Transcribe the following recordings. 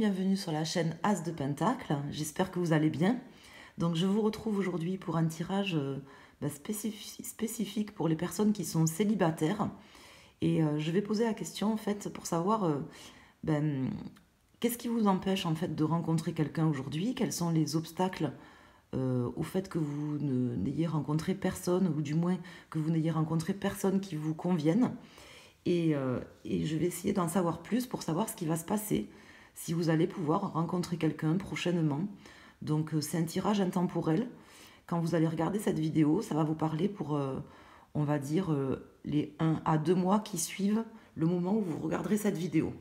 bienvenue sur la chaîne As de Pentacle, j'espère que vous allez bien. Donc je vous retrouve aujourd'hui pour un tirage spécifique pour les personnes qui sont célibataires. Et je vais poser la question en fait pour savoir qu'est-ce qui vous empêche en fait de rencontrer quelqu'un aujourd'hui, quels sont les obstacles au fait que vous n'ayez rencontré personne, ou du moins que vous n'ayez rencontré personne qui vous convienne. Et je vais essayer d'en savoir plus pour savoir ce qui va se passer, si vous allez pouvoir rencontrer quelqu'un prochainement. Donc c'est un tirage intemporel. Quand vous allez regarder cette vidéo, ça va vous parler pour, on va dire, les 1 à 2 mois qui suivent le moment où vous regarderez cette vidéo.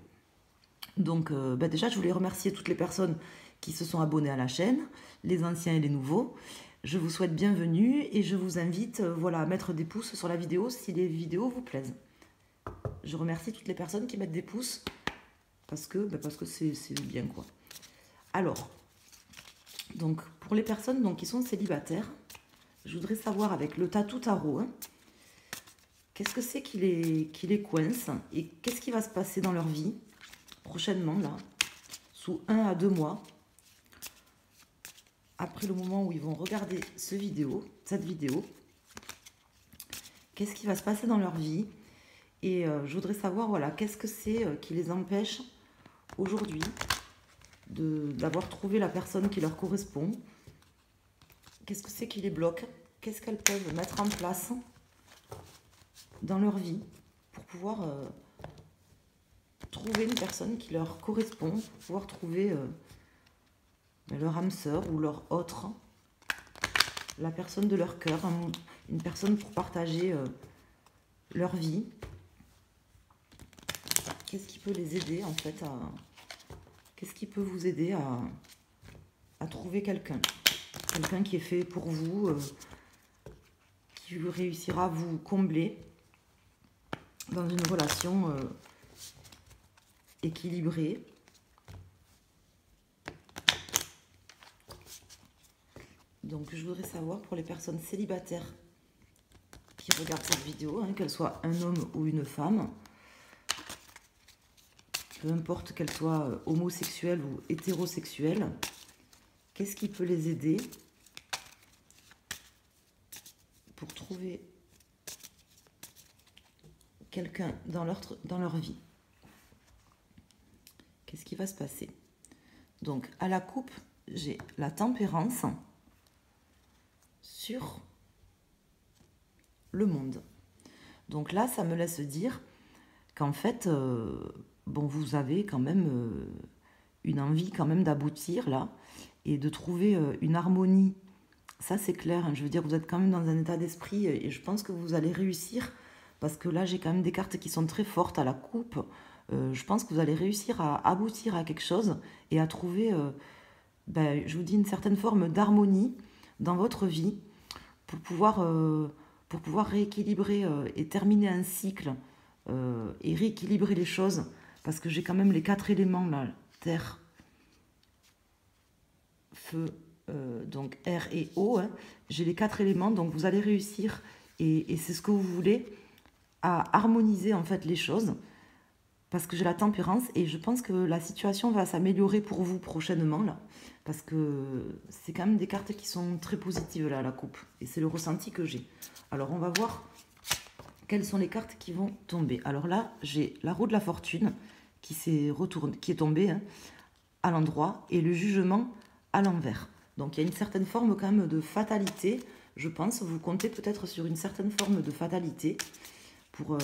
Donc déjà, je voulais remercier toutes les personnes qui se sont abonnées à la chaîne, les anciens et les nouveaux. Je vous souhaite bienvenue et je vous invite à mettre des pouces sur la vidéo si les vidéos vous plaisent. Je remercie toutes les personnes qui mettent des pouces parce que c'est bien quoi. Alors, donc pour les personnes qui sont célibataires, je voudrais savoir avec le Tatoo Tarot, qu'est-ce que c'est qui les coince et qu'est-ce qui va se passer dans leur vie prochainement là, sous 1 à 2 mois, après le moment où ils vont regarder cette vidéo, qu'est-ce qui va se passer dans leur vie. Et je voudrais savoir, qu'est-ce que c'est qui les empêche aujourd'hui d'avoir trouvé la personne qui leur correspond. Qu'est-ce que c'est qui les bloque? Qu'est-ce qu'elles peuvent mettre en place dans leur vie pour pouvoir trouver une personne qui leur correspond, pour pouvoir trouver leur âme sœur ou leur autre, la personne de leur cœur, une personne pour partager leur vie. Qu'est-ce qui peut les aider en fait à... Qu'est-ce qui peut vous aider à trouver quelqu'un qui est fait pour vous, qui réussira à vous combler dans une relation équilibrée. Donc je voudrais savoir pour les personnes célibataires qui regardent cette vidéo, qu'elles soient un homme ou une femme, peu importe qu'elles soient homosexuelles ou hétérosexuelles, qu'est-ce qui peut les aider pour trouver quelqu'un dans leur vie? Qu'est-ce qui va se passer? Donc, à la coupe, j'ai la tempérance sur le monde. Donc là, ça me laisse dire qu'en fait... vous avez quand même une envie d'aboutir là et de trouver une harmonie. Ça, c'est clair. Je veux dire, vous êtes quand même dans un état d'esprit et je pense que vous allez réussir parce que là, j'ai quand même des cartes qui sont très fortes à la coupe. Je pense que vous allez réussir à aboutir à quelque chose et à trouver, je vous dis, une certaine forme d'harmonie dans votre vie pour pouvoir rééquilibrer et terminer un cycle et rééquilibrer les choses. Parce que j'ai quand même les 4 éléments là, terre, feu, donc air et eau. J'ai les 4 éléments, donc vous allez réussir, et c'est ce que vous voulez, à harmoniser en fait les choses. Parce que j'ai la tempérance et je pense que la situation va s'améliorer pour vous prochainement là. Parce que c'est quand même des cartes qui sont très positives là, la coupe. Et c'est le ressenti que j'ai. Alors on va voir... Quelles sont les cartes qui vont tomber? Alors là, j'ai la roue de la fortune qui est tombée à l'endroit et le jugement à l'envers. Donc il y a une certaine forme quand même de fatalité, je pense. Vous comptez peut-être sur une certaine forme de fatalité pour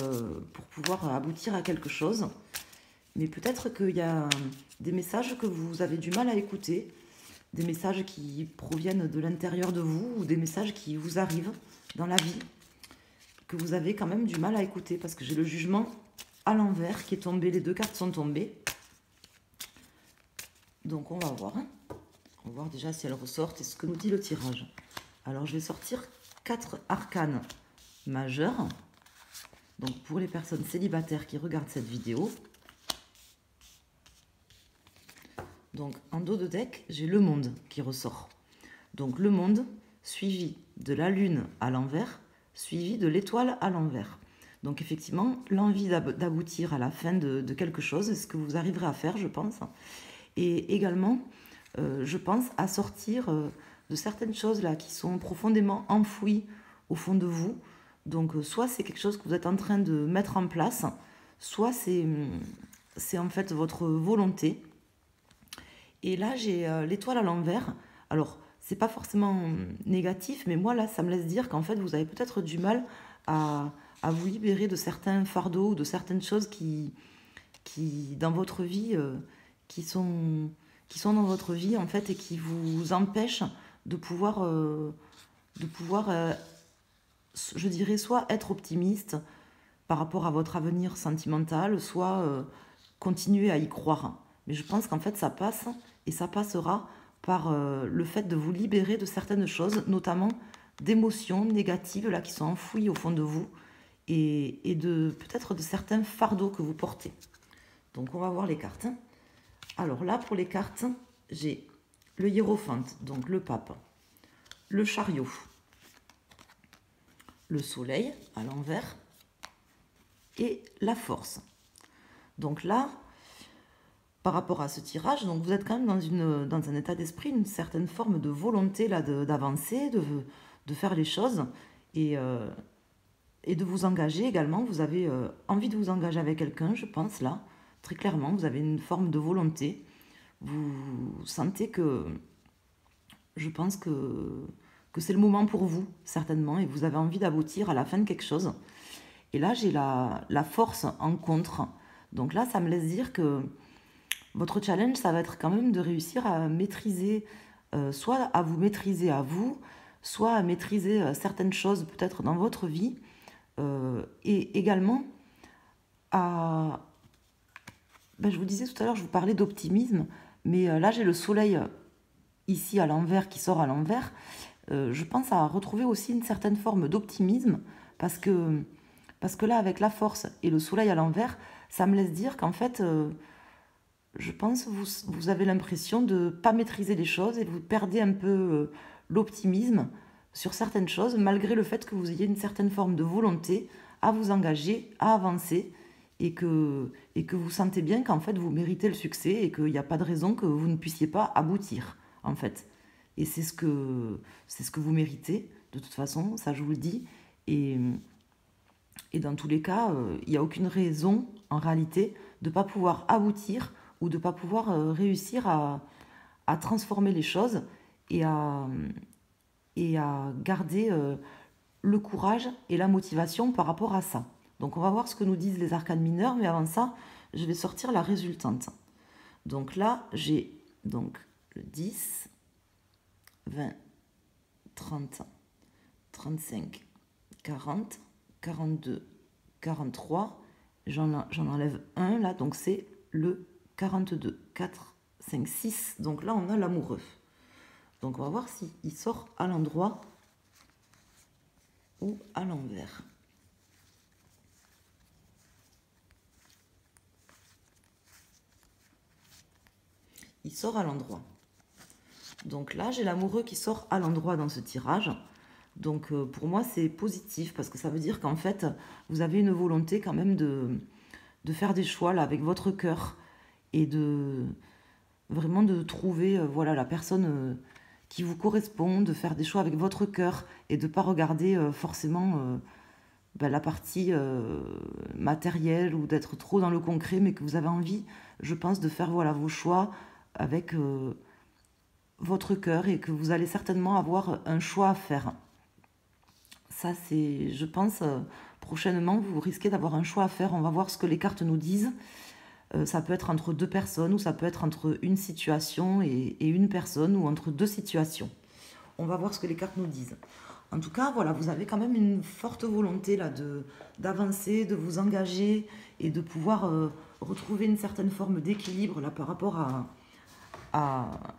pouvoir aboutir à quelque chose. Mais peut-être qu'il y a des messages que vous avez du mal à écouter, des messages qui proviennent de l'intérieur de vous ou des messages qui vous arrivent dans la vie, que vous avez quand même du mal à écouter, parce que j'ai le jugement à l'envers qui est tombé, les 2 cartes sont tombées. Donc on va voir, on va voir déjà si elles ressortent et ce que nous dit le tirage. Alors je vais sortir 4 arcanes majeurs, donc pour les personnes célibataires qui regardent cette vidéo. Donc en dos de deck, j'ai le monde qui ressort. Donc le monde suivi de la lune à l'envers, suivi de l'étoile à l'envers. Donc effectivement, l'envie d'aboutir à la fin de quelque chose, c'est ce que vous arriverez à faire, je pense. et également, je pense, à sortir de certaines choses là qui sont profondément enfouies au fond de vous. Donc, soit c'est quelque chose que vous êtes en train de mettre en place, soit c'est en fait votre volonté. Et là, j'ai l'étoile à l'envers. Alors, c'est pas forcément négatif, mais moi, là, ça me laisse dire qu'en fait, vous avez peut-être du mal à vous libérer de certains fardeaux ou de certaines choses qui dans votre vie, qui sont dans votre vie, en fait, et qui vous empêchent de pouvoir, je dirais, soit être optimiste par rapport à votre avenir sentimental, soit continuer à y croire. Mais je pense qu'en fait, ça passe, et ça passera par le fait de vous libérer de certaines choses, notamment d'émotions négatives là, qui sont enfouies au fond de vous, et peut-être de certains fardeaux que vous portez. Donc, on va voir les cartes. Alors là, pour les cartes, j'ai le hiérophante, donc le pape, le chariot, le soleil à l'envers et la force. Donc là, par rapport à ce tirage, donc vous êtes quand même dans un état d'esprit, une certaine forme de volonté là d'avancer, de faire les choses et de vous engager également. Vous avez envie de vous engager avec quelqu'un, je pense là, très clairement. Vous avez une forme de volonté. Vous sentez que, je pense que c'est le moment pour vous, certainement, et vous avez envie d'aboutir à la fin de quelque chose. Et là, j'ai la force en contre. Donc là, ça me laisse dire que votre challenge, ça va être quand même de réussir à maîtriser, soit à vous maîtriser à vous, soit à maîtriser certaines choses peut-être dans votre vie, et également à... Ben, je vous disais tout à l'heure, je vous parlais d'optimisme, mais là, j'ai le soleil ici à l'envers, qui sort à l'envers. Je pense à retrouver aussi une certaine forme d'optimisme, parce que là, avec la force et le soleil à l'envers, ça me laisse dire qu'en fait... je pense que vous avez l'impression de ne pas maîtriser les choses et vous perdez un peu l'optimisme sur certaines choses, malgré le fait que vous ayez une certaine forme de volonté à vous engager, à avancer, et que vous sentez bien qu'en fait vous méritez le succès et qu'il n'y a pas de raison que vous ne puissiez pas aboutir, en fait. Et c'est ce que vous méritez, de toute façon, ça je vous le dis. Et dans tous les cas, il n'y a aucune raison, en réalité, de ne pas pouvoir aboutir ou de ne pas pouvoir réussir à transformer les choses et à garder le courage et la motivation par rapport à ça. Donc on va voir ce que nous disent les arcanes mineurs, mais avant ça, je vais sortir la résultante. Donc là, j'ai donc le 10, 20, 30, 35, 40, 42, 43, j'en enlève un là, donc c'est le 42, 4, 5, 6. Donc là, on a l'amoureux. Donc, on va voir s'il sort à l'endroit ou à l'envers. Il sort à l'endroit. Donc là, j'ai l'amoureux qui sort à l'endroit dans ce tirage. Donc, pour moi, c'est positif parce que ça veut dire qu'en fait, vous avez une volonté quand même de faire des choix là, avec votre cœur, et de trouver voilà, la personne qui vous correspond, de faire des choix avec votre cœur et de ne pas regarder forcément la partie matérielle ou d'être trop dans le concret, mais que vous avez envie, je pense, de faire voilà, vos choix avec votre cœur et que vous allez certainement avoir un choix à faire. Ça, c'est, je pense, prochainement, vous risquez d'avoir un choix à faire. On va voir ce que les cartes nous disent. Ça peut être entre deux personnes, ou ça peut être entre une situation et une personne, ou entre deux situations. On va voir ce que les cartes nous disent. En tout cas, voilà, vous avez quand même une forte volonté là d'avancer, de vous engager et de pouvoir retrouver une certaine forme d'équilibre là par rapport à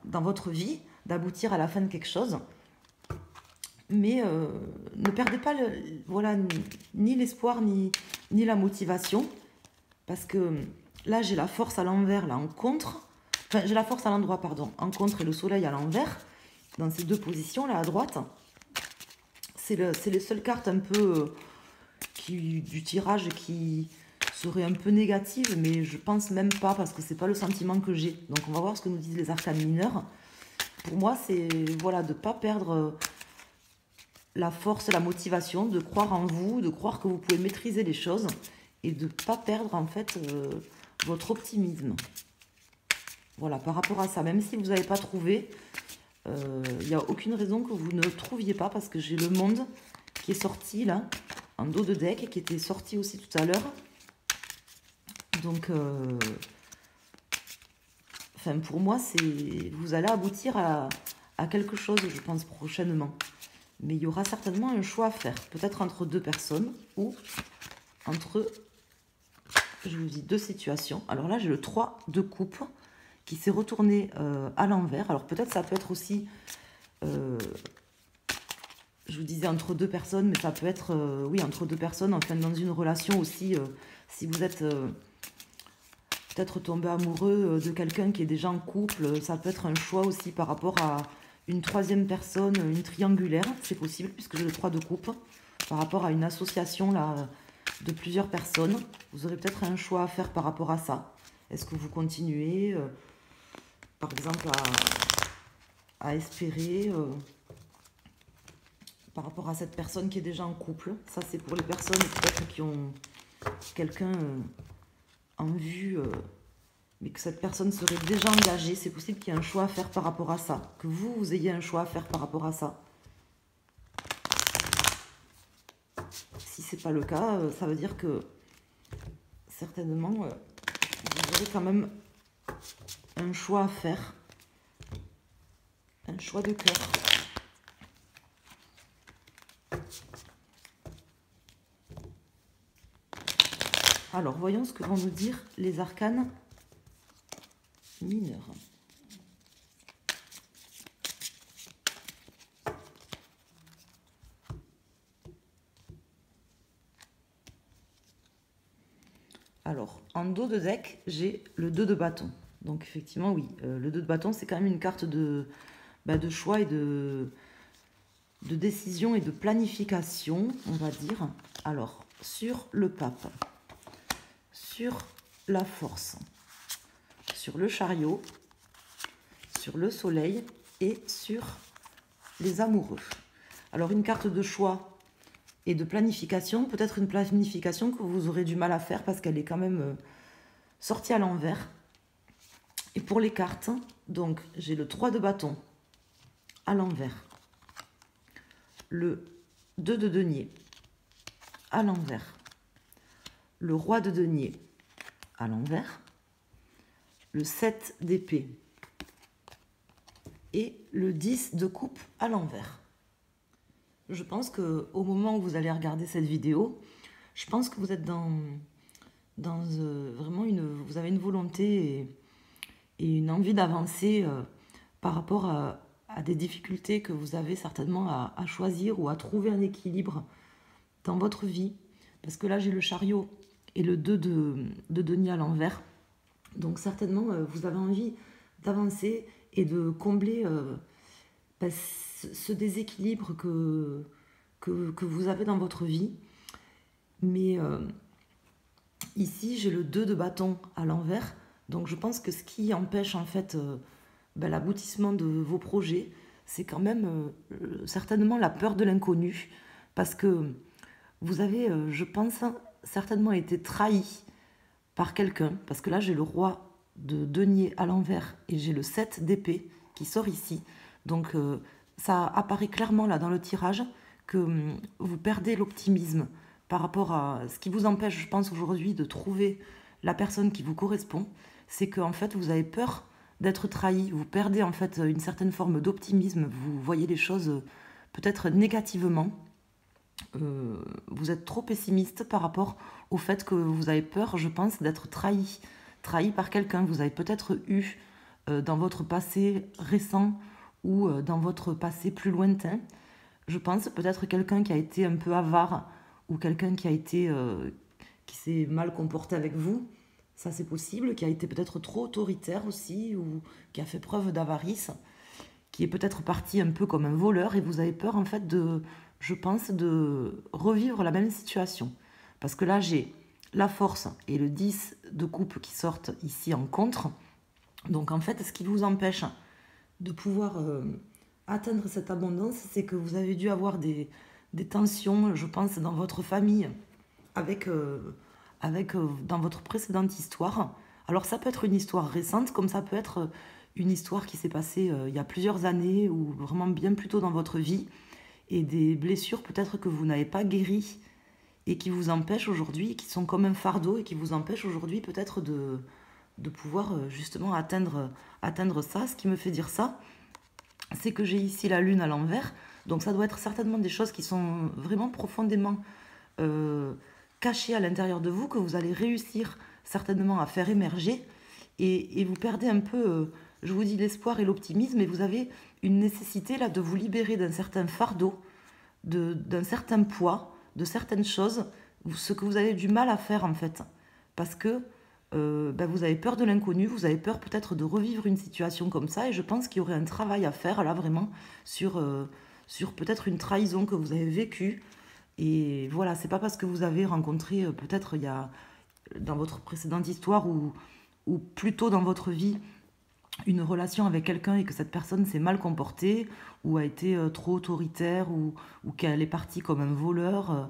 dans votre vie, d'aboutir à la fin de quelque chose. Mais ne perdez pas ni l'espoir ni la motivation, parce que là, j'ai la force à l'envers, là, en contre. Enfin, j'ai la force à l'endroit, pardon, en contre, et le soleil à l'envers. Dans ces deux positions, là, à droite, c'est les seules cartes un peu du tirage qui serait un peu négative, mais je pense même pas, parce que c'est pas le sentiment que j'ai. Donc on va voir ce que nous disent les arcanes mineurs. Pour moi, c'est voilà, de ne pas perdre la force, la motivation, de croire en vous, de croire que vous pouvez maîtriser les choses et de ne pas perdre en fait votre optimisme. Voilà, par rapport à ça, même si vous n'avez pas trouvé, il n'y a aucune raison que vous ne trouviez pas, parce que j'ai le monde qui est sorti là, en dos de deck, qui était sorti aussi tout à l'heure. Donc, enfin, pour moi, c'est vous allez aboutir à quelque chose, je pense, prochainement. Mais il y aura certainement un choix à faire, peut-être entre deux personnes ou entre, je vous dis, deux situations. Alors là, j'ai le 3 de coupe qui s'est retourné à l'envers. Alors peut-être ça peut être aussi, je vous disais, entre deux personnes, mais ça peut être, oui, entre deux personnes, enfin dans une relation aussi, si vous êtes peut-être tombé amoureux de quelqu'un qui est déjà en couple, ça peut être un choix aussi par rapport à une troisième personne, une triangulaire, c'est possible, puisque j'ai le 3 de coupe, par rapport à une association là, de plusieurs personnes. Vous aurez peut-être un choix à faire par rapport à ça. Est-ce que vous continuez, par exemple, à espérer par rapport à cette personne qui est déjà en couple? Ça, c'est pour les personnes peut-être qui ont quelqu'un en vue, mais que cette personne serait déjà engagée. C'est possible qu'il y ait un choix à faire par rapport à ça, que vous, vous ayez un choix à faire par rapport à ça. Si ce n'est pas le cas, ça veut dire que certainement, vous aurez quand même un choix à faire, un choix de cœur. Alors, voyons ce que vont nous dire les arcanes mineurs. Alors, en dos de deck, j'ai le 2 de bâton. Donc, effectivement, oui, le 2 de bâton, c'est quand même une carte de choix et de décision et de planification, on va dire. Alors, sur le pape, sur la force, sur le chariot, sur le soleil et sur les amoureux. Alors, une carte de choix et de planification, peut-être une planification que vous aurez du mal à faire parce qu'elle est quand même sortie à l'envers. Et pour les cartes, donc j'ai le 3 de bâton à l'envers, le 2 de denier à l'envers, le roi de denier à l'envers, le 7 d'épée et le 10 de coupe à l'envers. Je pense qu'au moment où vous allez regarder cette vidéo, je pense que vous êtes dans vraiment vous avez une volonté et une envie d'avancer par rapport à des difficultés que vous avez certainement à choisir ou à trouver un équilibre dans votre vie. Parce que là, j'ai le chariot et le 2 de denier à l'envers. Donc certainement, vous avez envie d'avancer et de combler ce déséquilibre que vous avez dans votre vie. Mais ici, j'ai le 2 de bâton à l'envers. Donc, je pense que ce qui empêche, en fait, l'aboutissement de vos projets, c'est quand même certainement la peur de l'inconnu. Parce que vous avez, je pense, certainement été trahi par quelqu'un. Parce que là, j'ai le roi de denier à l'envers et j'ai le 7 d'épée qui sort ici. Donc, ça apparaît clairement là dans le tirage que vous perdez l'optimisme par rapport à ce qui vous empêche, je pense, aujourd'hui de trouver la personne qui vous correspond. C'est qu'en fait, vous avez peur d'être trahi. Vous perdez en fait une certaine forme d'optimisme. Vous voyez les choses peut-être négativement. Vous êtes trop pessimiste par rapport au fait que vous avez peur, je pense, d'être trahi. Trahi par quelqu'un. Vous avez peut-être eu dans votre passé récent ou dans votre passé plus lointain, je pense peut-être quelqu'un qui a été un peu avare ou quelqu'un qui a été qui s'est mal comporté avec vous, ça c'est possible, qui a été peut-être trop autoritaire aussi ou qui a fait preuve d'avarice, qui est peut-être parti un peu comme un voleur et vous avez peur en fait de, je pense, de revivre la même situation. Parce que là j'ai la force et le 10 de coupe qui sortent ici en contre. Donc en fait, ce qui vous empêche de pouvoir atteindre cette abondance, c'est que vous avez dû avoir des tensions, je pense, dans votre famille, dans votre précédente histoire. Alors ça peut être une histoire récente, comme ça peut être une histoire qui s'est passée il y a plusieurs années, ou vraiment bien plus tôt dans votre vie, et des blessures peut-être que vous n'avez pas guéries, et qui vous empêchent aujourd'hui, qui sont comme un fardeau, et qui vous empêchent aujourd'hui peut-être de pouvoir justement atteindre ça. Ce qui me fait dire ça, c'est que j'ai ici la lune à l'envers, donc ça doit être certainement des choses qui sont vraiment profondément cachées à l'intérieur de vous, que vous allez réussir certainement à faire émerger, et vous perdez un peu, je vous dis, l'espoir et l'optimisme, et vous avez une nécessité là de vous libérer d'un certain fardeau, d'un certain poids, de certaines choses, ce que vous avez du mal à faire en fait, parce que vous avez peur de l'inconnu, vous avez peur peut-être de revivre une situation comme ça, et je pense qu'il y aurait un travail à faire là vraiment sur peut-être une trahison que vous avez vécue. Et voilà, c'est pas parce que vous avez rencontré peut-être il y a dans votre précédente histoire ou plus tôt dans votre vie une relation avec quelqu'un et que cette personne s'est mal comportée ou a été trop autoritaire ou qu'elle est partie comme un voleur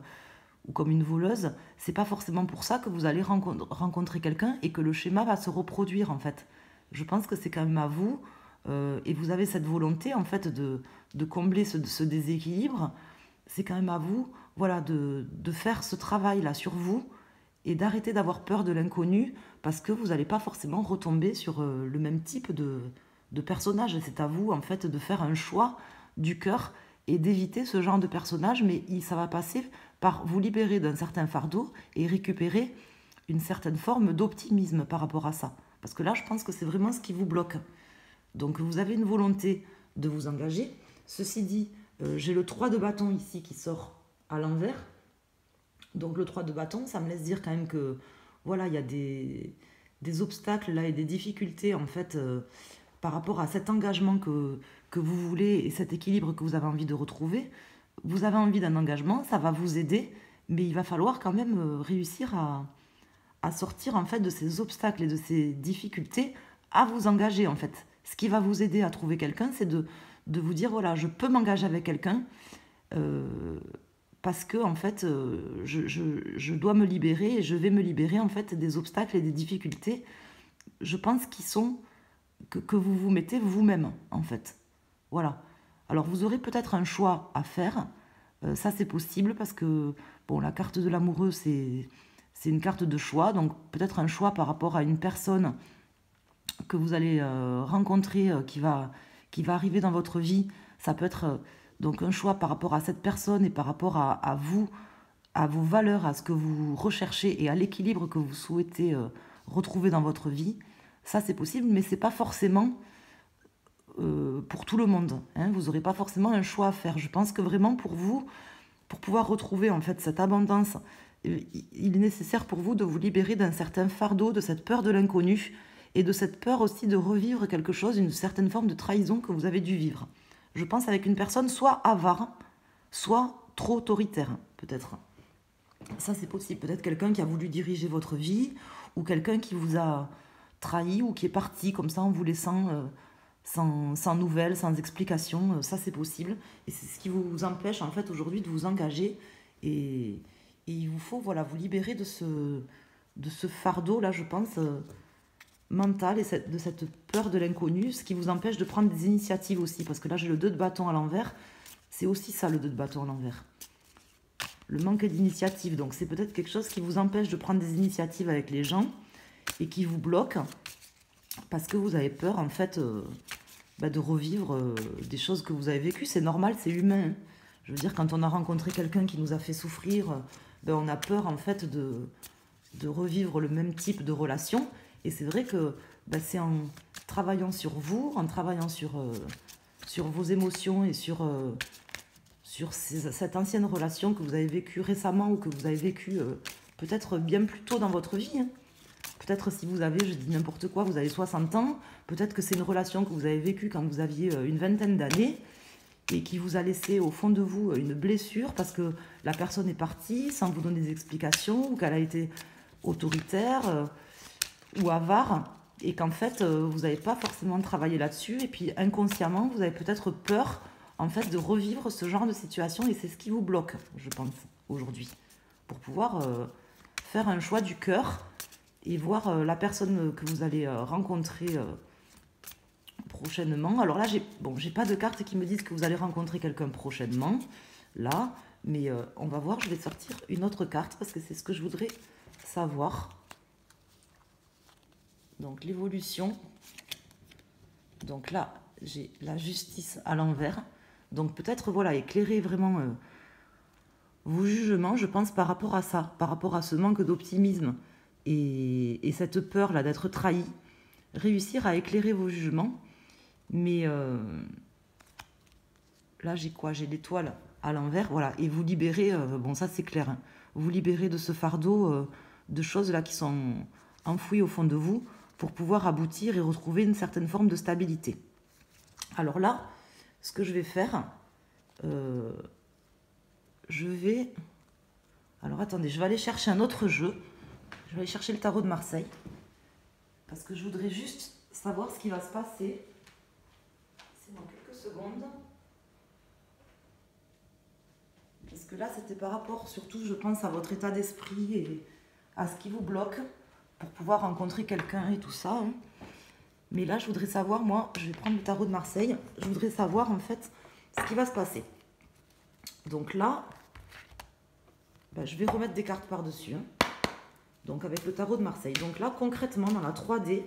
ou comme une voleuse, c'est pas forcément pour ça que vous allez rencontrer quelqu'un et que le schéma va se reproduire en fait. Je pense que c'est quand même à vous et vous avez cette volonté en fait de combler ce déséquilibre. C'est quand même à vous, voilà, de faire ce travail là sur vous et d'arrêter d'avoir peur de l'inconnu, parce que vous n'allez pas forcément retomber sur le même type de personnage. C'est à vous en fait de faire un choix du cœur et d'éviter ce genre de personnage, mais ça va passer par vous libérer d'un certain fardeau et récupérer une certaine forme d'optimisme par rapport à ça. Parce que là, je pense que c'est vraiment ce qui vous bloque. Donc, vous avez une volonté de vous engager. Ceci dit, j'ai le 3 de bâton ici qui sort à l'envers. Donc, le 3 de bâton, ça me laisse dire quand même que, voilà, il y a des obstacles là et des difficultés, en fait, par rapport à cet engagement que vous voulez et cet équilibre que vous avez envie de retrouver. Vous avez envie d'un engagement, ça va vous aider, mais il va falloir quand même réussir à sortir en fait de ces obstacles et de ces difficultés, à vous engager en fait. Ce qui va vous aider à trouver quelqu'un, c'est de vous dire voilà, je peux m'engager avec quelqu'un parce que en fait je dois me libérer et je vais me libérer en fait des obstacles et des difficultés. Je pense qu'ils sont que vous vous mettez vous-même en fait. Voilà. Alors, vous aurez peut-être un choix à faire. Ça, c'est possible parce que bon, la carte de l'amoureux, c'est une carte de choix. Donc, peut-être un choix par rapport à une personne que vous allez rencontrer, qui va arriver dans votre vie. Ça peut être donc un choix par rapport à cette personne et par rapport à vous, à vos valeurs, à ce que vous recherchez et à l'équilibre que vous souhaitez retrouver dans votre vie. Ça, c'est possible, mais ce n'est pas forcément... pour tout le monde, hein, vous n'aurez pas forcément un choix à faire. Je pense que vraiment pour vous, pour pouvoir retrouver en fait cette abondance, il est nécessaire pour vous de vous libérer d'un certain fardeau, de cette peur de l'inconnu et de cette peur aussi de revivre quelque chose, une certaine forme de trahison que vous avez dû vivre. Je pense avec une personne soit avare, soit trop autoritaire, peut-être. Ça, c'est possible. Peut-être quelqu'un qui a voulu diriger votre vie ou quelqu'un qui vous a trahi ou qui est parti comme ça en vous laissant... Sans nouvelles, sans explications, ça c'est possible. Et c'est ce qui vous empêche en fait aujourd'hui de vous engager. Et il vous faut voilà, vous libérer de ce fardeau là, je pense, mental, et de cette peur de l'inconnu, ce qui vous empêche de prendre des initiatives aussi. Parce que là j'ai le 2 de bâton à l'envers, c'est aussi ça le 2 de bâton à l'envers. Le manque d'initiative, donc c'est peut-être quelque chose qui vous empêche de prendre des initiatives avec les gens et qui vous bloque. Parce que vous avez peur, en fait, de revivre des choses que vous avez vécues. C'est normal, c'est humain. Je veux dire, quand on a rencontré quelqu'un qui nous a fait souffrir, on a peur, en fait, de revivre le même type de relation. Et c'est vrai que c'est en travaillant sur vous, en travaillant sur vos émotions et sur cette ancienne relation que vous avez vécue récemment ou que vous avez vécue peut-être bien plus tôt dans votre vie, hein. Peut-être si vous avez, je dis n'importe quoi, vous avez 60 ans, peut-être que c'est une relation que vous avez vécue quand vous aviez une vingtaine d'années et qui vous a laissé au fond de vous une blessure parce que la personne est partie sans vous donner des explications ou qu'elle a été autoritaire ou avare, et qu'en fait, vous n'avez pas forcément travaillé là-dessus, et puis inconsciemment, vous avez peut-être peur, en fait, de revivre ce genre de situation, et c'est ce qui vous bloque, je pense, aujourd'hui, pour pouvoir faire un choix du cœur, et voir la personne que vous allez rencontrer prochainement. Alors là, j'ai pas de cartes qui me disent que vous allez rencontrer quelqu'un prochainement, là, mais on va voir, je vais sortir une autre carte, parce que c'est ce que je voudrais savoir. Donc l'évolution, donc là j'ai la justice à l'envers, donc peut-être voilà, éclairer vraiment vos jugements, je pense, par rapport à ça, par rapport à ce manque d'optimisme et cette peur là d'être trahi, réussir à éclairer vos jugements, mais là j'ai quoi? J'ai l'étoile à l'envers, voilà, et vous libérer, bon ça c'est clair, hein, vous libérer de ce fardeau de choses là qui sont enfouies au fond de vous, pour pouvoir aboutir et retrouver une certaine forme de stabilité. Alors là, ce que je vais faire, alors attendez, je vais aller chercher un autre jeu, je vais aller chercher le tarot de Marseille, parce que je voudrais juste savoir ce qui va se passer, c'est dans quelques secondes, parce que là c'était par rapport surtout, je pense, à votre état d'esprit et à ce qui vous bloque, pour pouvoir rencontrer quelqu'un et tout ça, hein. Mais là, je voudrais savoir, moi, je vais prendre le tarot de Marseille, je voudrais savoir, en fait, ce qui va se passer. Donc là, ben, je vais remettre des cartes par-dessus, hein. Donc avec le tarot de Marseille. Donc là, concrètement, dans la 3D,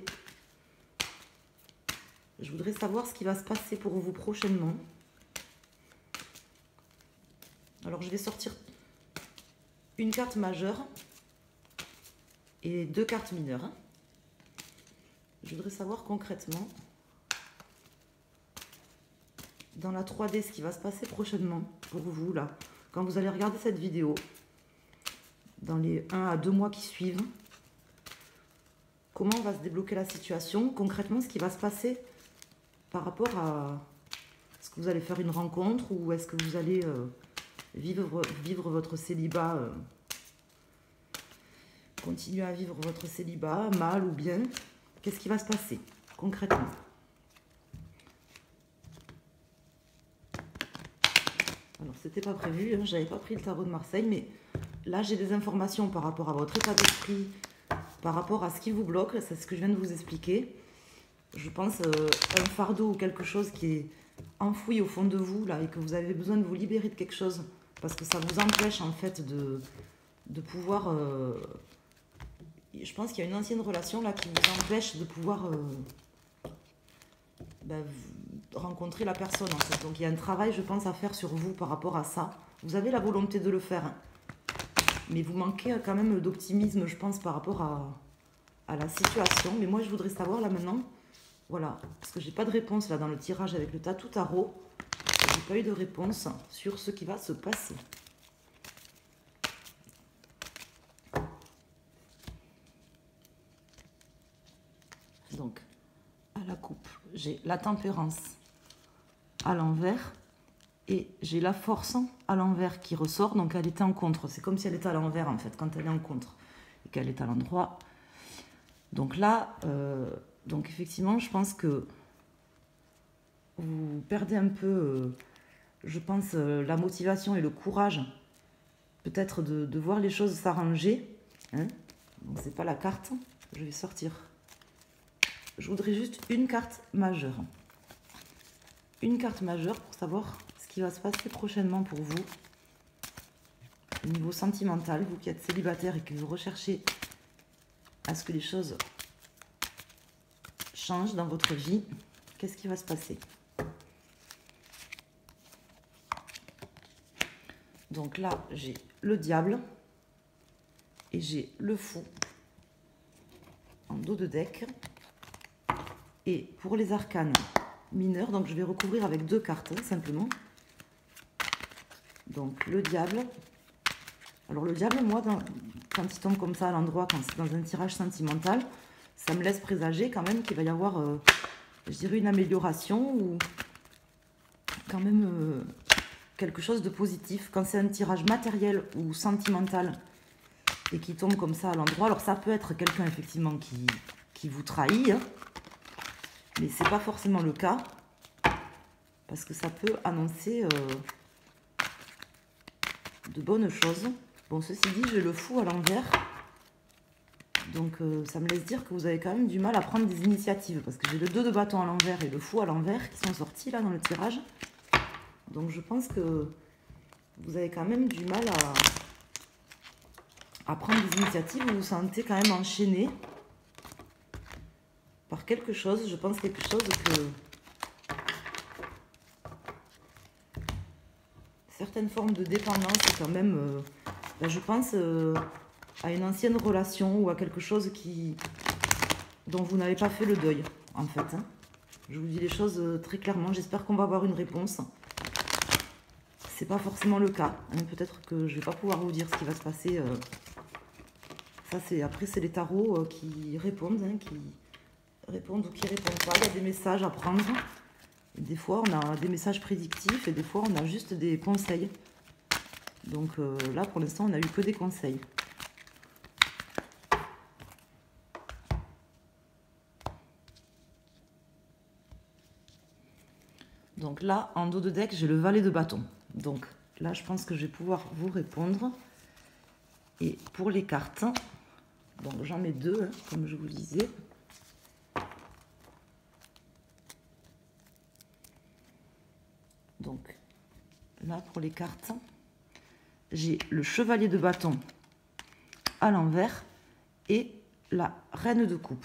je voudrais savoir ce qui va se passer pour vous prochainement. Alors, je vais sortir une carte majeure et deux cartes mineures. Je voudrais savoir concrètement, dans la 3D, ce qui va se passer prochainement pour vous, là, quand vous allez regarder cette vidéo, dans les 1 à 2 mois qui suivent, comment va se débloquer la situation, concrètement, ce qui va se passer par rapport à... Est-ce que vous allez faire une rencontre, ou est-ce que vous allez vivre votre célibat continuer à vivre votre célibat, mal ou bien, qu'est-ce qui va se passer concrètement? Alors, c'était pas prévu, hein, j'avais pas pris le tarot de Marseille, mais là, j'ai des informations par rapport à votre état d'esprit, par rapport à ce qui vous bloque, c'est ce que je viens de vous expliquer. Je pense un fardeau ou quelque chose qui est enfoui au fond de vous, là, et que vous avez besoin de vous libérer de quelque chose, parce que ça vous empêche, en fait, de pouvoir... je pense qu'il y a une ancienne relation là qui vous empêche de pouvoir rencontrer la personne, en fait. Donc il y a un travail, je pense, à faire sur vous par rapport à ça. Vous avez la volonté de le faire, hein, mais vous manquez quand même d'optimisme, je pense, par rapport à la situation. Mais moi, je voudrais savoir là maintenant, voilà, parce que j'ai pas de réponse là dans le tirage avec le Tatoo Tarot. J'ai pas eu de réponse sur ce qui va se passer. Donc, à la coupe, j'ai la tempérance à l'envers et j'ai la force à l'envers qui ressort. Donc, elle était en contre. C'est comme si elle était à l'envers, en fait, quand elle est en contre et qu'elle est à l'endroit. Donc là, donc effectivement, je pense que vous perdez un peu, je pense, la motivation et le courage, peut-être, de voir les choses s'arranger, hein. Donc, c'est pas la carte. Je vais sortir. Je voudrais juste une carte majeure. Une carte majeure pour savoir ce qui va se passer prochainement pour vous. Au niveau sentimental, vous qui êtes célibataire et que vous recherchez à ce que les choses changent dans votre vie, qu'est-ce qui va se passer? Donc là, j'ai le diable et j'ai le fou en dos de deck. Et pour les arcanes mineurs, donc je vais recouvrir avec deux cartes, hein, simplement. Donc le diable. Alors le diable, moi, quand il tombe comme ça à l'endroit, quand c'est dans un tirage sentimental, ça me laisse présager quand même qu'il va y avoir, je dirais, une amélioration ou quand même quelque chose de positif. Quand c'est un tirage matériel ou sentimental et qui tombe comme ça à l'endroit. Alors ça peut être quelqu'un effectivement qui vous trahit, hein, mais c'est pas forcément le cas, parce que ça peut annoncer de bonnes choses. Bon, ceci dit, j'ai le fou à l'envers, donc ça me laisse dire que vous avez quand même du mal à prendre des initiatives, parce que j'ai le 2 de bâton à l'envers et le fou à l'envers qui sont sortis là dans le tirage. Donc je pense que vous avez quand même du mal à prendre des initiatives, vous vous sentez quand même enchaîné par quelque chose, je pense quelque chose que... Certaines formes de dépendance quand même, ben je pense à une ancienne relation ou à quelque chose dont vous n'avez pas fait le deuil en fait. Hein. Je vous dis les choses très clairement, j'espère qu'on va avoir une réponse. C'est pas forcément le cas, hein. Peut-être que je vais pas pouvoir vous dire ce qui va se passer. Ça c'est après c'est les tarots qui répondent, hein, qui répondent ou qui répondent pas. Il y a des messages à prendre. Des fois, on a des messages prédictifs et des fois, on a juste des conseils. Donc là, pour l'instant, on n'a eu que des conseils. Donc là, en dos de deck, j'ai le valet de bâton. Donc là, je pense que je vais pouvoir vous répondre. Et pour les cartes, donc j'en mets deux, hein, comme je vous le disais. Donc là pour les cartes, j'ai le chevalier de bâton à l'envers et la reine de coupe.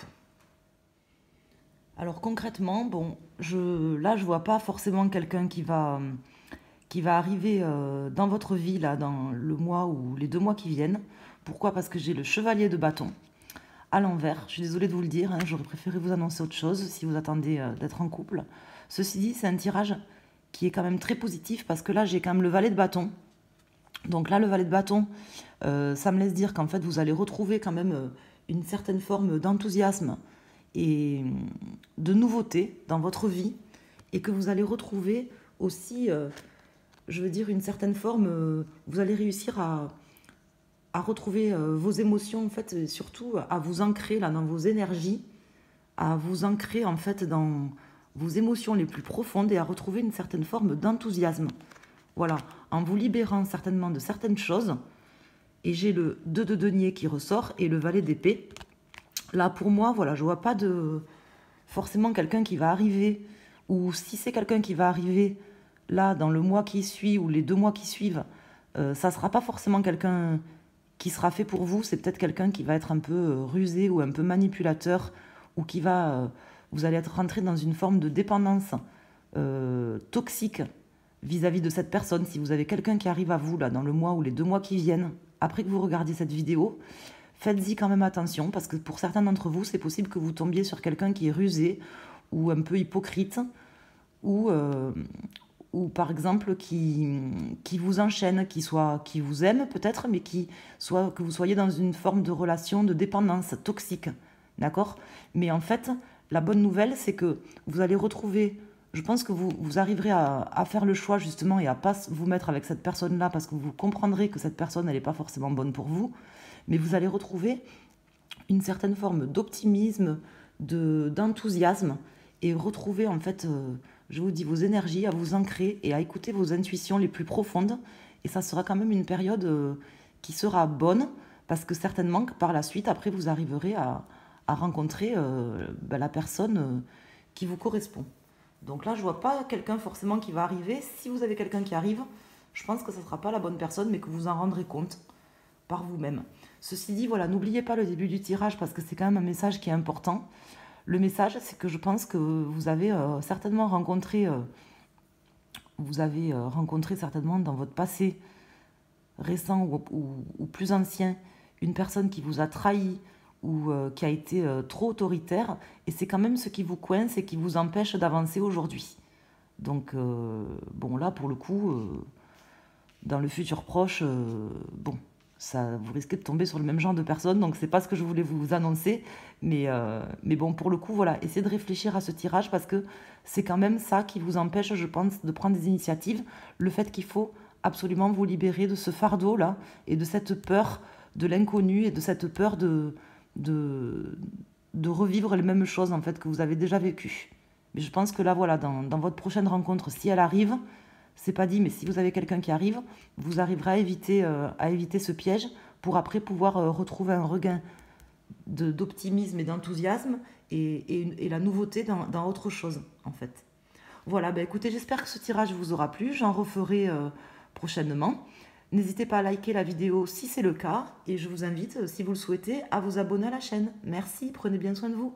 Alors concrètement, bon, là je vois pas forcément quelqu'un qui va arriver dans votre vie là, dans le mois ou les 2 mois qui viennent. Pourquoi? Parce que j'ai le chevalier de bâton à l'envers. Je suis désolée de vous le dire, hein, j'aurais préféré vous annoncer autre chose si vous attendez d'être en couple. Ceci dit, c'est un tirage qui est quand même très positif, parce que là j'ai quand même le valet de bâton. Donc là le valet de bâton, ça me laisse dire qu'en fait vous allez retrouver quand même une certaine forme d'enthousiasme et de nouveauté dans votre vie, et que vous allez retrouver aussi, je veux dire, une certaine forme, vous allez réussir à retrouver vos émotions en fait, et surtout à vous ancrer là dans vos énergies, à vous ancrer en fait dans vos émotions les plus profondes et à retrouver une certaine forme d'enthousiasme. Voilà, en vous libérant certainement de certaines choses. Et j'ai le 2 de denier qui ressort et le valet d'épée. Là, pour moi, voilà, je vois pas forcément quelqu'un qui va arriver, ou si c'est quelqu'un qui va arriver là, dans le mois qui suit ou les 2 mois qui suivent, ça sera pas forcément quelqu'un qui sera fait pour vous, c'est peut-être quelqu'un qui va être un peu rusé ou un peu manipulateur, ou qui va... vous allez être rentré dans une forme de dépendance toxique vis-à-vis de cette personne. Si vous avez quelqu'un qui arrive à vous là dans le mois ou les 2 mois qui viennent, après que vous regardiez cette vidéo, faites-y quand même attention, parce que pour certains d'entre vous, c'est possible que vous tombiez sur quelqu'un qui est rusé ou un peu hypocrite, ou par exemple qui vous enchaîne, qui vous aime peut-être, mais que vous soyez dans une forme de relation de dépendance toxique. D'accord? Mais en fait... La bonne nouvelle, c'est que vous allez retrouver, je pense que vous arriverez à faire le choix justement et à ne pas vous mettre avec cette personne-là, parce que vous comprendrez que cette personne, elle n'est pas forcément bonne pour vous, mais vous allez retrouver une certaine forme d'optimisme, d'enthousiasme, et retrouver en fait, je vous dis, vos énergies, à vous ancrer et à écouter vos intuitions les plus profondes, et ça sera quand même une période qui sera bonne, parce que certainement que par la suite, après, vous arriverez à rencontrer la personne qui vous correspond. Donc là, je ne vois pas quelqu'un forcément qui va arriver. Si vous avez quelqu'un qui arrive, je pense que ce ne sera pas la bonne personne, mais que vous en rendrez compte par vous-même. Ceci dit, voilà, n'oubliez pas le début du tirage, parce que c'est quand même un message qui est important. Le message, c'est que je pense que vous avez certainement rencontré, dans votre passé récent ou plus ancien, une personne qui vous a trahi, ou qui a été trop autoritaire, et c'est quand même ce qui vous coince et qui vous empêche d'avancer aujourd'hui. Donc, bon, là, pour le coup, dans le futur proche, bon, ça, vous risquez de tomber sur le même genre de personne, donc c'est pas ce que je voulais vous annoncer, mais bon, pour le coup, voilà, essayez de réfléchir à ce tirage, parce que c'est quand même ça qui vous empêche, je pense, de prendre des initiatives, le fait qu'il faut absolument vous libérer de ce fardeau-là, et de cette peur de l'inconnu et de cette peur de revivre les mêmes choses en fait que vous avez déjà vécues. Mais je pense que là, voilà, dans votre prochaine rencontre, si elle arrive, c'est pas dit, mais si vous avez quelqu'un qui arrive, vous arriverez à éviter ce piège pour après pouvoir retrouver un regain d'optimisme et d'enthousiasme et la nouveauté dans autre chose, en fait. Voilà, bah écoutez, j'espère que ce tirage vous aura plu. J'en referai prochainement. N'hésitez pas à liker la vidéo si c'est le cas. Et je vous invite, si vous le souhaitez, à vous abonner à la chaîne. Merci, prenez bien soin de vous.